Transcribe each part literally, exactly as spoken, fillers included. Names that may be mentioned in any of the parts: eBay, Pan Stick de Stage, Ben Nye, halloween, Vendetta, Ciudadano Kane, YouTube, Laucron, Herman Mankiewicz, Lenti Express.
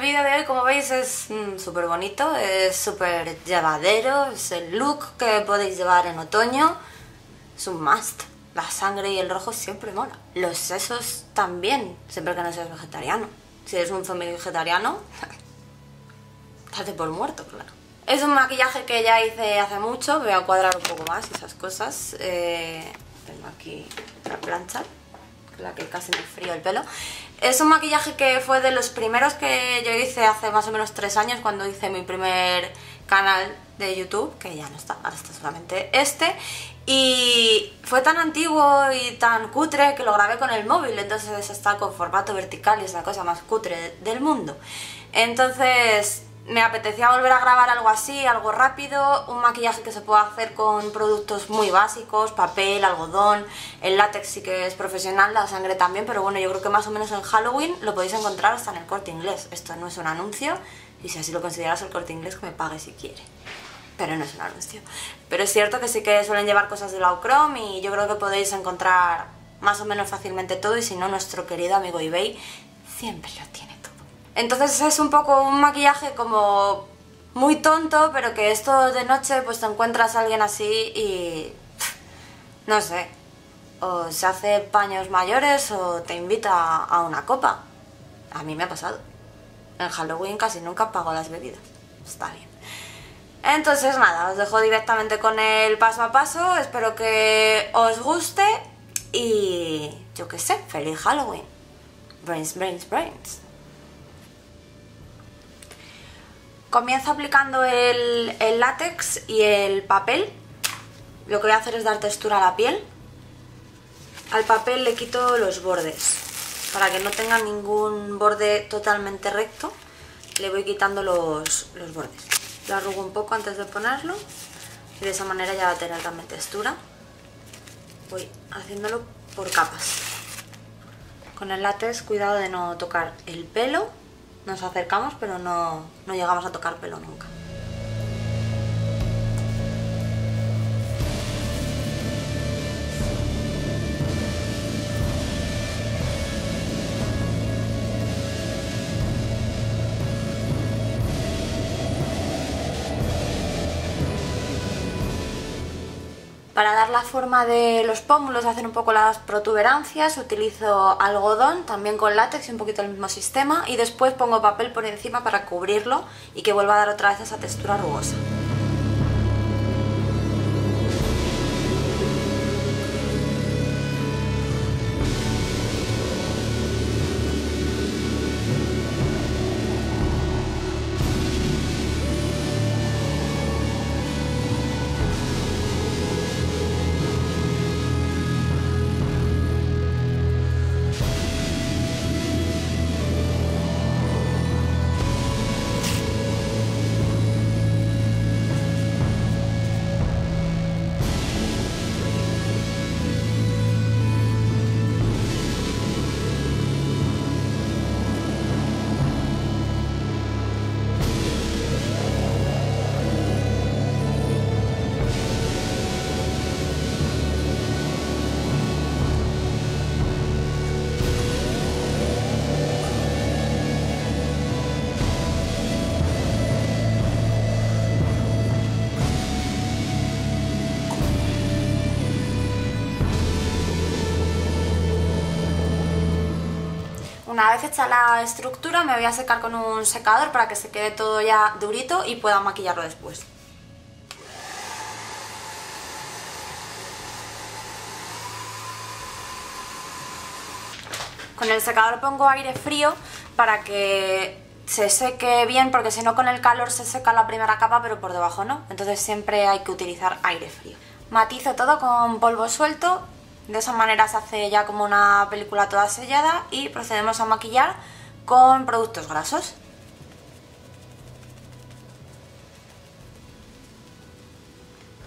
el vídeo de hoy, como veis, es mmm, súper bonito, es súper llevadero, es el look que podéis llevar en otoño, es un must. La sangre y el rojo siempre mola. Los sesos también, siempre que no seas vegetariano. Si eres un zombie vegetariano, date por muerto, claro. Es un maquillaje que ya hice hace mucho, voy a cuadrar un poco más esas cosas. Eh, tengo aquí la plancha, la que casi me frío el pelo. Es un maquillaje que fue de los primeros que yo hice hace más o menos tres años, cuando hice mi primer canal de YouTube, que ya no está, ahora está solamente este. Y fue tan antiguo y tan cutre que lo grabé con el móvil, entonces está con formato vertical y es la cosa más cutre del mundo. Entonces me apetecía volver a grabar algo así, algo rápido, un maquillaje que se pueda hacer con productos muy básicos, papel, algodón, el látex sí que es profesional, la sangre también, pero bueno, yo creo que más o menos en Halloween lo podéis encontrar hasta en el Corte Inglés. Esto no es un anuncio, y si así lo consideras el Corte Inglés, que me pague si quiere. Pero no es un anuncio. Pero es cierto que sí que suelen llevar cosas de Laucron y yo creo que podéis encontrar más o menos fácilmente todo, y si no, nuestro querido amigo eBay siempre lo tiene. Entonces es un poco un maquillaje como muy tonto, pero que esto de noche pues te encuentras a alguien así y no sé, o se hace paños mayores o te invita a una copa. A mí me ha pasado. En Halloween casi nunca pago las bebidas. Está bien. Entonces nada, os dejo directamente con el paso a paso, espero que os guste y yo qué sé, feliz Halloween. Brains, brains, brains. Comienzo aplicando el, el látex y el papel. Lo que voy a hacer es dar textura a la piel. Al papel le quito los bordes, para que no tenga ningún borde totalmente recto. Le voy quitando los, los bordes. Lo arrugo un poco antes de ponerlo y de esa manera ya va a tener también textura. Voy haciéndolo por capas. Con el látex, cuidado de no tocar el pelo. Nos acercamos, pero no, no llegamos a tocar pelo nunca. Para dar la forma de los pómulos, hacer un poco las protuberancias, utilizo algodón, también con látex, un poquito el mismo sistema, y después pongo papel por encima para cubrirlo y que vuelva a dar otra vez esa textura rugosa. Una vez hecha la estructura me voy a secar con un secador para que se quede todo ya durito y pueda maquillarlo después. Con el secador pongo aire frío para que se seque bien, porque si no con el calor se seca la primera capa pero por debajo no, entonces siempre hay que utilizar aire frío. Matizo todo con polvo suelto. De esa manera se hace ya como una película toda sellada y procedemos a maquillar con productos grasos.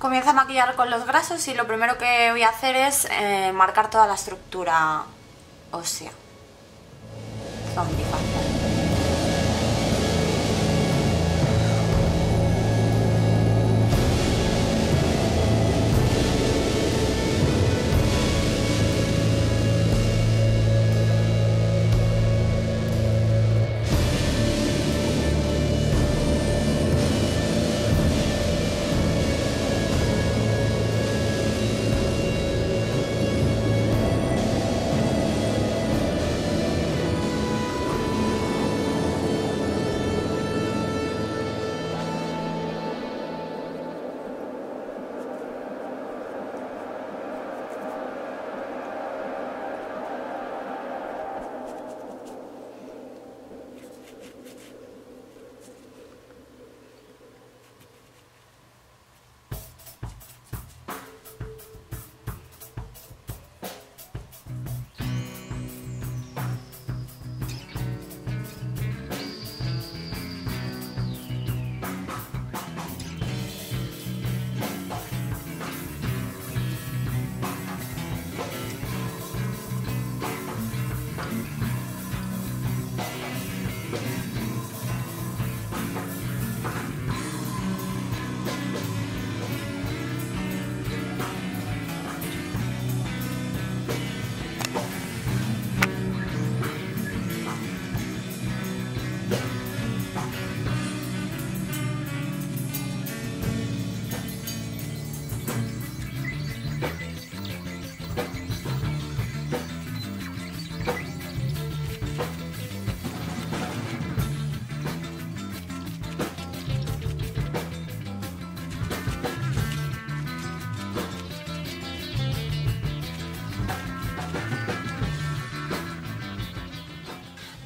Comienzo a maquillar con los grasos y lo primero que voy a hacer es eh, marcar toda la estructura ósea. Zombie.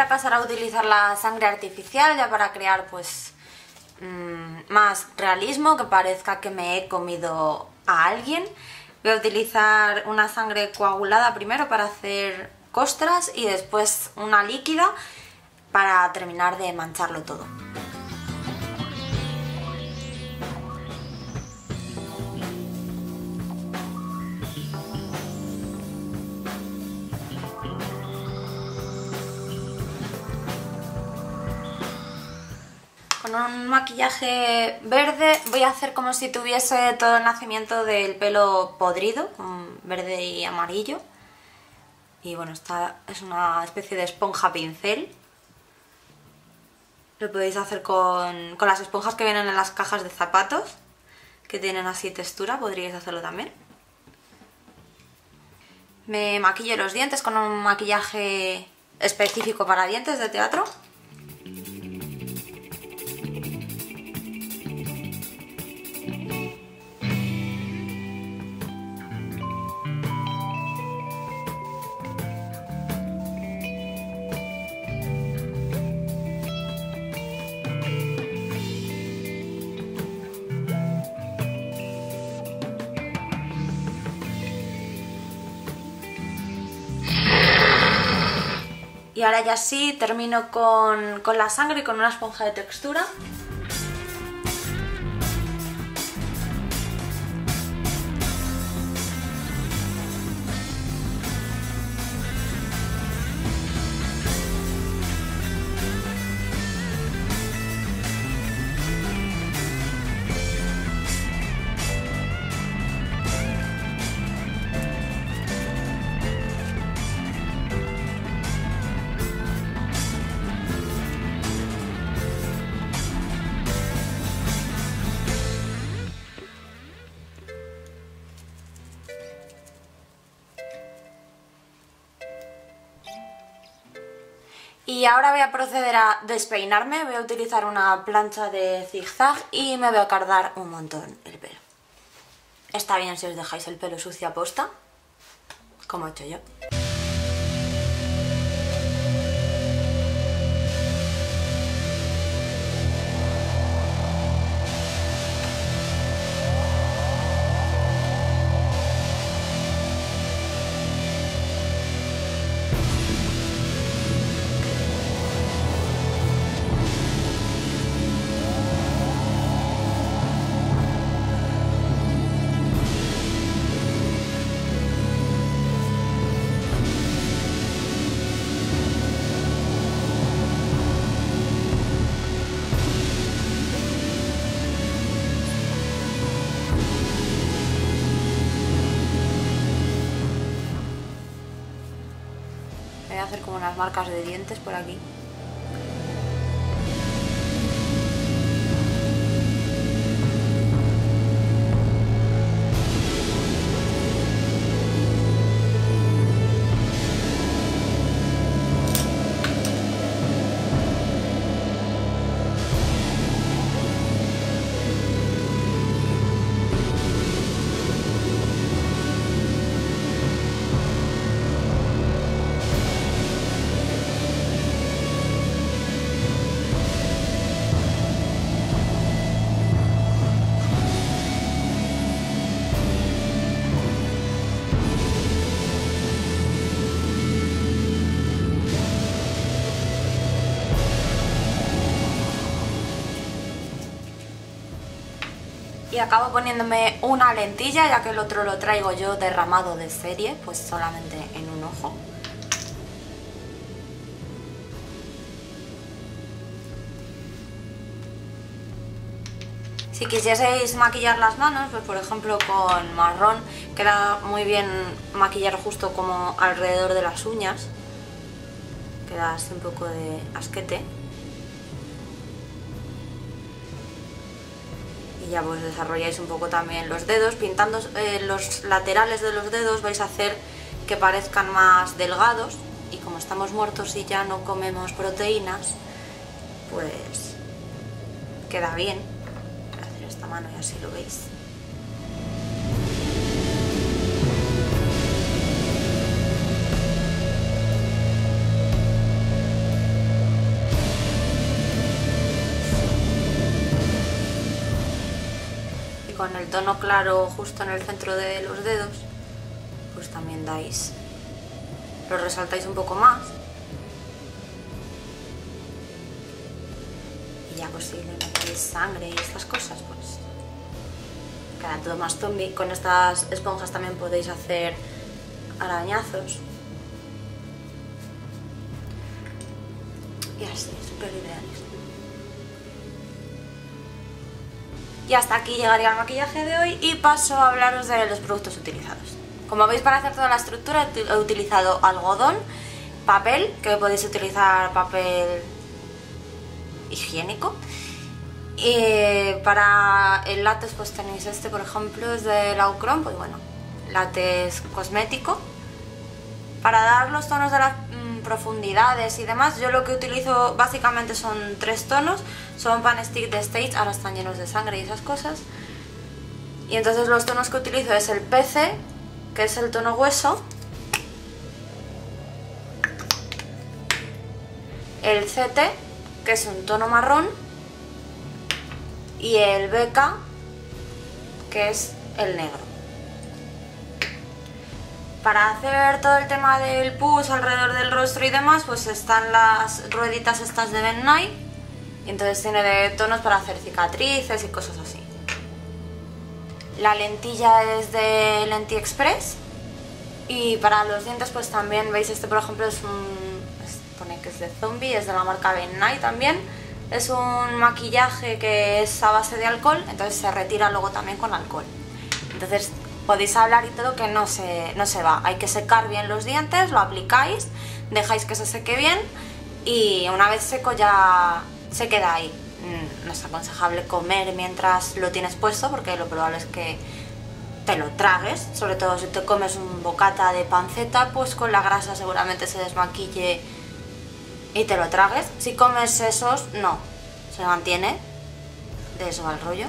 a pasar a utilizar la sangre artificial ya para crear pues mmm, más realismo, que parezca que me he comido a alguien. Voy a utilizar una sangre coagulada primero para hacer costras y después una líquida para terminar de mancharlo todo. Con un maquillaje verde voy a hacer como si tuviese todo el nacimiento del pelo podrido, con verde y amarillo. Y bueno, esta es una especie de esponja pincel. Lo podéis hacer con, con las esponjas que vienen en las cajas de zapatos, que tienen así textura, podríais hacerlo también. Me maquillo los dientes con un maquillaje específico para dientes de teatro. Y ahora ya sí, termino con, con la sangre y con una esponja de textura. Y ahora voy a proceder a despeinarme, voy a utilizar una plancha de zigzag y me voy a cardar un montón el pelo. Está bien si os dejáis el pelo sucio a posta, como he hecho yo. Hacer como unas marcas de dientes por aquí. Y acabo poniéndome una lentilla, ya que el otro lo traigo yo derramado de serie, pues solamente en un ojo. Si quisieseis maquillar las manos, pues por ejemplo con marrón, queda muy bien maquillar justo como alrededor de las uñas. Queda así un poco de asquete. Ya pues desarrolláis un poco también los dedos, pintando eh, los laterales de los dedos vais a hacer que parezcan más delgados, y como estamos muertos y ya no comemos proteínas, pues queda bien. Voy a hacer esta mano y así lo veis. con el tono claro justo en el centro de los dedos, pues también dais, lo resaltáis un poco más. Y ya pues si le metéis sangre y estas cosas, pues queda todo más zombie. Con estas esponjas también podéis hacer arañazos. Y así, súper ideales. Y hasta aquí llegaría el maquillaje de hoy y paso a hablaros de los productos utilizados. Como veis, para hacer toda la estructura he utilizado algodón, papel, que podéis utilizar papel higiénico. Y para el látex pues tenéis este, por ejemplo, es de Laucron, pues bueno, látex cosmético. Para dar los tonos de las mmm, profundidades y demás, yo lo que utilizo básicamente son tres tonos, son Pan Stick de Stage, ahora están llenos de sangre y esas cosas. Y entonces los tonos que utilizo es el P C, que es el tono hueso, el C T, que es un tono marrón, y el beca, que es el negro. Para hacer todo el tema del pus alrededor del rostro y demás, pues están las rueditas estas de Ben Nye, y entonces tiene de tonos para hacer cicatrices y cosas así. La lentilla es de Lenti Express. Y para los dientes pues también veis, este por ejemplo es un, pone que es de zombie, es de la marca Ben Nye también. Es un maquillaje que es a base de alcohol, entonces se retira luego también con alcohol. Entonces podéis hablar y todo, que no se, no se va. Hay que secar bien los dientes, lo aplicáis, dejáis que se seque bien y una vez seco ya se queda ahí. No es aconsejable comer mientras lo tienes puesto porque lo probable es que te lo tragues. Sobre todo si te comes un bocata de panceta, pues con la grasa seguramente se desmaquille y te lo tragues. Si comes esos, no, se mantiene, de eso va el rollo.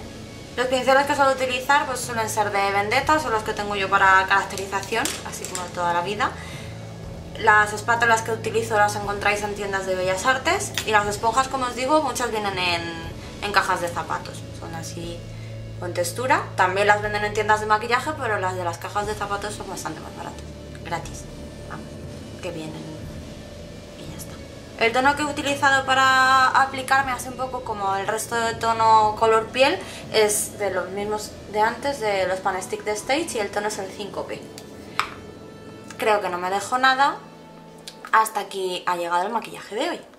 Los pinceles que suelo utilizar pues suelen ser de Vendetta, son los que tengo yo para caracterización, así como toda la vida. Las espátulas que utilizo las encontráis en tiendas de bellas artes, y las esponjas, como os digo, muchas vienen en, en cajas de zapatos, son así con textura. También las venden en tiendas de maquillaje, pero las de las cajas de zapatos son bastante más baratas, gratis, vamos, que vienen. El tono que he utilizado para aplicarme, hace un poco como el resto de tono color piel, es de los mismos de antes, de los Pan Stick de Stage, y el tono es el cinco P. Creo que no me dejo nada. Hasta aquí ha llegado el maquillaje de hoy.